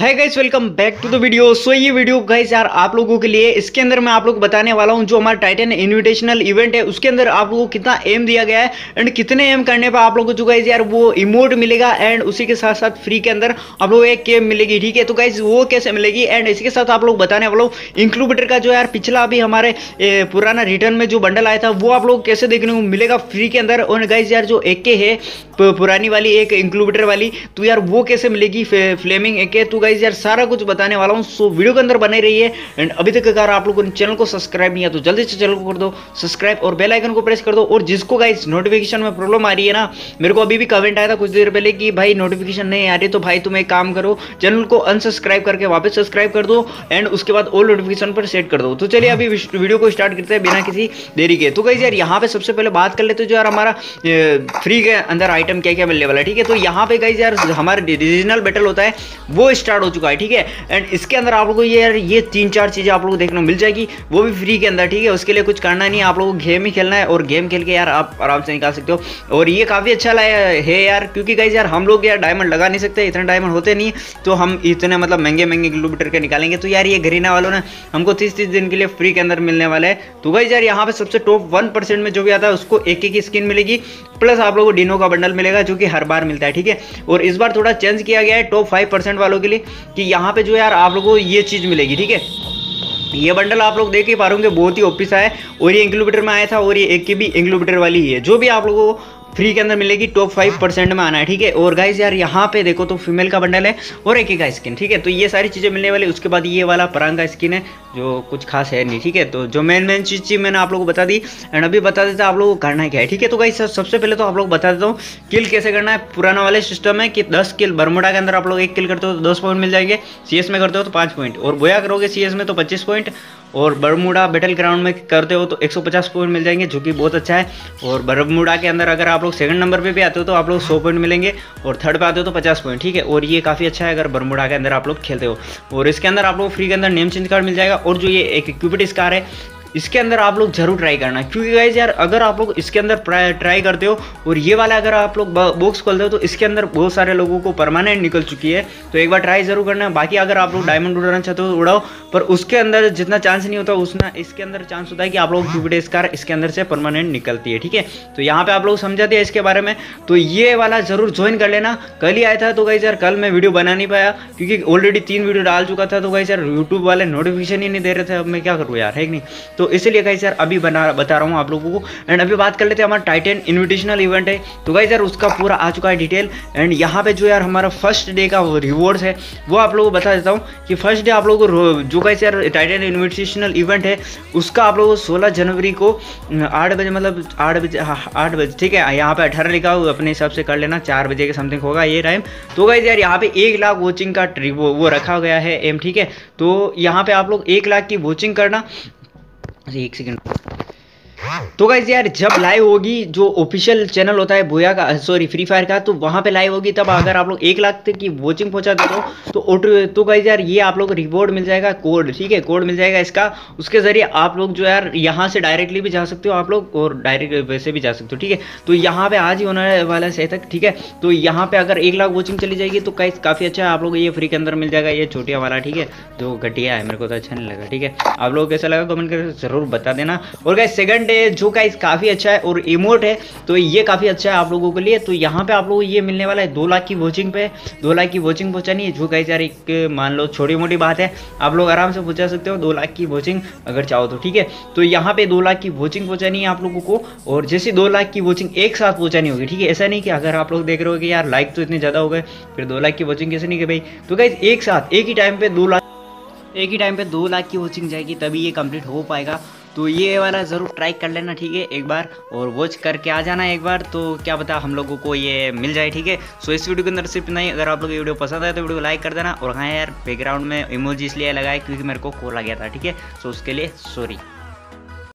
है guys, welcome back to the video. So ये video guys यार आप लोगों के लिए, इसके अंदर मैं आप लोग बताने वाला हूँ जो हमारा टाइटन इन्विटेशनल इवेंट है उसके अंदर आप लोगों को कितना एम दिया गया है एंड कितने एम करने पर आप लोगों को जो गाइस यार वो इमोट मिलेगा एंड उसी के साथ साथ फ्री के अंदर आप लोग एक गेम मिलेगी, ठीक है। तो गाइस वो कैसे मिलेगी एंड इसी के साथ आप लोग बताने वाला हूँ इंक्लूबेटर का जो यार पिछला अभी हमारे पुराना रिटर्न में जो बंडल आया था वो आप लोग कैसे देखने को मिलेगा फ्री के अंदर। और गाइस यार जो एके है पुरानी वाली एक इंक्लूबेटर वाली, तो यार वो कैसे मिलेगी फ्लेमिंग एके, तो यार सारा कुछ बताने वाला हूं। सो वीडियो के अंदर बने रही है एंड अभी तक अगर आप लोगों ने चैनल को सब्सक्राइब नहीं किया तो जल्दी से चैनल को कर दो सब्सक्राइब और बेल आइकन को प्रेस कर दो। और जिसको गाइस नोटिफिकेशन में प्रॉब्लम आ रही है ना, मेरे को अभी भी कमेंट आया था कुछ देर पहले कि भाई नोटिफिकेशन नहीं आ रही, तो भाई तुम एक काम करो चैनल को अनसब्सक्राइब करके वापस सब्सक्राइब कर दो एंड उसके बाद ऑल नोटिफिकेशन पर सेट कर दो। तो चलिए अभी वीडियो को स्टार्ट करते हैं बिना किसी देरी के। तो गाइस यार यहाँ पे सबसे पहले बात कर लेते हैं जो यार हमारा फ्री के अंदर आइटम क्या क्या मिलने वाला है, ठीक है। तो यहाँ पे गाइस यार हमारा रीजनल बैटल होता है वो स्टार्ट हो चुका है, ठीक है। एंड इसके अंदर आप लोगों को ये 3-4 चीजें आप लोगों को देखने को मिल जाएगी, वो भी फ्री के अंदर, ठीक है। उसके लिए कुछ करना नहीं है, आप लोगों को गेम ही खेलना है और गेम खेल के यार आप आराम से निकाल सकते हो। और ये काफी अच्छा लाया है यार, क्योंकि गाइस यार हम लोग यार डायमंड लगा नहीं सकते, इतने डायमंड होते नहीं, तो हम इतने मतलब महंगे महंगे किलोमीटर के निकालेंगे। तो यार ये घरीना वालों ने हमको 30-30 दिन के लिए फ्री के अंदर मिलने वाला है। तो गाइस यार यहाँ पे सबसे टॉप 1% में जो भी आता है उसको एक की स्किन मिलेगी, प्लस आप लोगों को डिनो का बंडल मिलेगा जो कि हर बार मिलता है, ठीक है। और इस बार थोड़ा चेंज किया गया है टॉप 5% वालों के लिए कि यहाँ पे जो यार आप लोगों को ये चीज मिलेगी, ठीक है। ये बंडल आप लोग देख ही पा रहे होंगे, बहुत ही ओपी सा है और ये इंक्लूबेटर में आया था और ये एक की भी इंक्लूबेटर वाली ही है, जो भी आप लोगों को फ्री के अंदर मिलेगी टॉप 5% में आना है, ठीक है। और गाइस यार यहाँ पे देखो तो फीमेल का बंडल है और एक का स्किन, ठीक है। तो ये सारी चीज़ें मिलने वाली। उसके बाद ये वाला परांग का स्किन है जो कुछ खास है नहीं, ठीक है। तो जो मेन चीज़ मैंने आप लोगों को बता दी एंड अभी बता देता आप लोगों को करना क्या है, ठीक है। तो गाइस सबसे पहले तो आप लोग बता देता हूँ किल कैसे करना है। पुराना वाले सिस्टम है कि 10 किल बर्मुडा के अंदर आप लोग एक किल करते हो तो 10 पॉइंट मिल जाएंगे, CS में करते हो तो 5 पॉइंट, और बोया करोगे CS में तो 25 पॉइंट, और बर्मुडा बैटल ग्राउंड में करते हो तो 150 पॉइंट मिल जाएंगे जो कि बहुत अच्छा है। और बर्मुडा के अंदर अगर आप लोग सेकंड नंबर पे भी आते हो तो आप लोग 100 पॉइंट मिलेंगे, और थर्ड पे आते हो तो 50 पॉइंट, ठीक है। और ये काफ़ी अच्छा है अगर बर्मुडा के अंदर आप लोग खेलते हो। और इसके अंदर आप लोग फ्री के अंदर नेम चेंज कार्ड मिल जाएगा, और जो ये एक क्यूबिट स्कार है इसके अंदर आप लोग जरूर ट्राई करना, क्योंकि गाइस यार अगर आप लोग इसके अंदर ट्राई करते हो और ये वाला अगर आप लोग बॉक्स खोलते हो तो इसके अंदर बहुत सारे लोगों को परमानेंट निकल चुकी है, तो एक बार ट्राई जरूर करना है। बाकी अगर आप लोग डायमंड उड़ाना चाहते हो तो उड़ाओ, पर उसके अंदर जितना चांस नहीं होता उतना इसके अंदर चांस होता है कि आप लोग क्यूबिट स्कार इसके अंदर से परमानेंट निकलती है, ठीक है। तो यहाँ पर आप लोग समझा दिया इसके बारे में, तो ये वाला जरूर ज्वाइन कर लेना। कल ही आया था तो गाइस यार कल मैं वीडियो बना नहीं पाया क्योंकि ऑलरेडी 3 वीडियो डाल चुका था, तो गाइस यार यूट्यूब वाले नोटिफिकेशन ही नहीं दे रहे थे, अब मैं क्या करूँ यार, है कि नहीं। तो इसलिए गाइस यार अभी बता रहा हूँ आप लोगों को। एंड अभी बात कर लेते हैं हमारा टाइटन इन्विटेशनल इवेंट है, तो गाइस यार उसका पूरा आ चुका है डिटेल। एंड यहाँ पे जो यार हमारा फर्स्ट डे का रिवॉर्ड्स है वो आप लोगों को बता देता हूँ कि फर्स्ट डे आप लोगों को जो गाइस यार टाइटन इन्विटेशनल इवेंट है उसका आप लोगों को 16 जनवरी को 8 बजे, मतलब 8 बजे, ठीक है। यहाँ पर 18 लिखा हो, अपने हिसाब से कर लेना, 4 बजे के समथिंग होगा ये टाइम। तो गाइस यार यहाँ पे 1 लाख वॉचिंग का वो रखा गया है एम, ठीक है। तो यहाँ पे आप लोग 1 लाख की वॉचिंग करना, 1 सेकेंड। तो गाइस यार जब लाइव होगी जो ऑफिशियल चैनल होता है बोया का, सॉरी फ्री फायर का, तो वहां पे लाइव होगी, तब अगर आप लोग 1 लाख तक की वॉचिंग पहुंचा देते हो तो गाइस यार ये आप लोग को रिवॉर्ड मिल जाएगा, कोड, ठीक है। कोड मिल जाएगा इसका, उसके जरिए आप लोग जो यार यहाँ से डायरेक्टली भी जा सकते हो आप लोग, और डायरेक्ट वैसे भी जा सकते हो, ठीक है। तो यहाँ पे आज ही होने वाला है तक, ठीक है। तो यहाँ पे अगर 1 लाख वॉचिंग चली जाएगी तो गाइस काफी अच्छा है, आप लोग ये फ्री के अंदर मिल जाएगा, ये छोटिया वाला, ठीक है। तो घटिया है, मेरे को तो अच्छा नहीं लगा, ठीक है। आप लोग कैसा लगा कमेंट करके जरूर बता देना। और गाइस सेकंड जो गाइस काफी अच्छा है और इमोट है, तो ये काफी अच्छा है आप लोगों के लिए। तो यहाँ पे आप लोगों को ये मिलने वाला है 2 लाख की वॉचिंग पे, 2 लाख की वॉचिंग पहुंचानी है, जो गाइस यार एक मान लो छोटी मोटी बात है, आप लोग आराम से पहुंचा सकते हो 2 लाख की वॉचिंग अगर चाहो तो, ठीक है। तो यहाँ पे 2 लाख की वॉचिंग पहुंचानी है आप लोगों को, और जैसे 2 लाख की वॉचिंग एक साथ पहुंचानी होगी, ठीक है। ऐसा नहीं कि अगर आप लोग देख रहे हो कि यार लाइक तो इतने ज्यादा हो गए फिर 2 लाख की वॉचिंग कैसे नहीं गई भाई, तो गाइस एक साथ एक ही टाइम पे 2 लाख की वॉचिंग जाएगी तभी ये कंप्लीट हो पाएगा। तो ये वाला ज़रूर ट्राई कर लेना, ठीक है, एक बार, और वॉच करके आ जाना एक बार, तो क्या पता हम लोगों को ये मिल जाए, ठीक है। सो इस वीडियो के अंदर सिर्फ नहीं, अगर आप लोग ये वीडियो पसंद आए तो वीडियो को लाइक कर देना। और हाँ यार बैकग्राउंड में इमोजी इसलिए लगाया क्योंकि मेरे को कॉल आ गया था, ठीक है। सो उसके लिए सॉरी।